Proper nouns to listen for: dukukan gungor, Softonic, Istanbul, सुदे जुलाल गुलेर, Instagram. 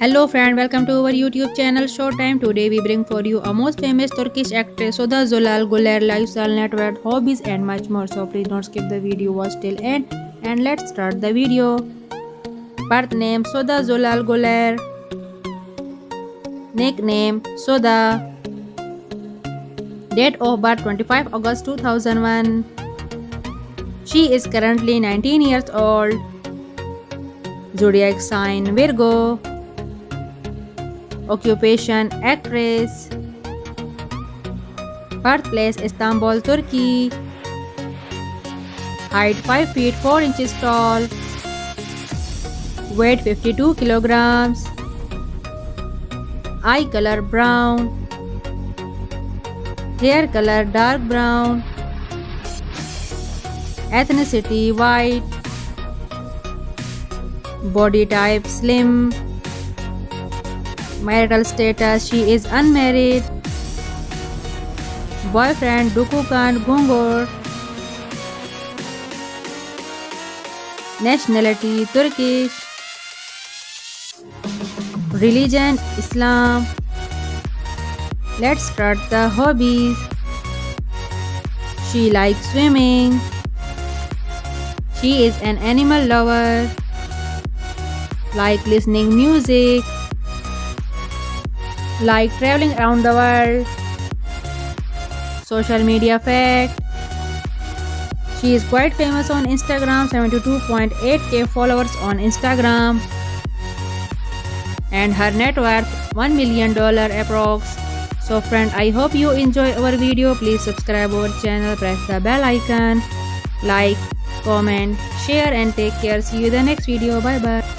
Hello friend, welcome to our YouTube channel show time. Today we bring for you a most famous Turkish actress सुदे जुलाल गुलेर lifestyle, net worth, hobbies and much more. So please don't skip the video, watch till end let's start the video. Birth name सुदे जुलाल गुलेर, nick name Suda, date of birth 25 August 2001। She is currently 19 years old. Zodiac sign Virgo. Occupation actress. Birthplace Istanbul, Turkey. Height 5 feet 4 inches tall. Weight 52 kilograms. Eye color brown. Hair color dark brown. Ethnicity white. Body type slim. Marital status, she is unmarried. Boyfriend Dukukan Gungor. Nationality Turkish. Religion Islam. Let's start the hobbies. She likes swimming. She is an animal lover. Like listening music. Like traveling around the world. Social media fact. She is quite famous on Instagram, 72.8K followers on Instagram. And her net worth $1 million approx. So friend, I hope you enjoy our video. Please subscribe our channel, press the bell icon, like, comment, share and take care. See you in the next video. Bye bye.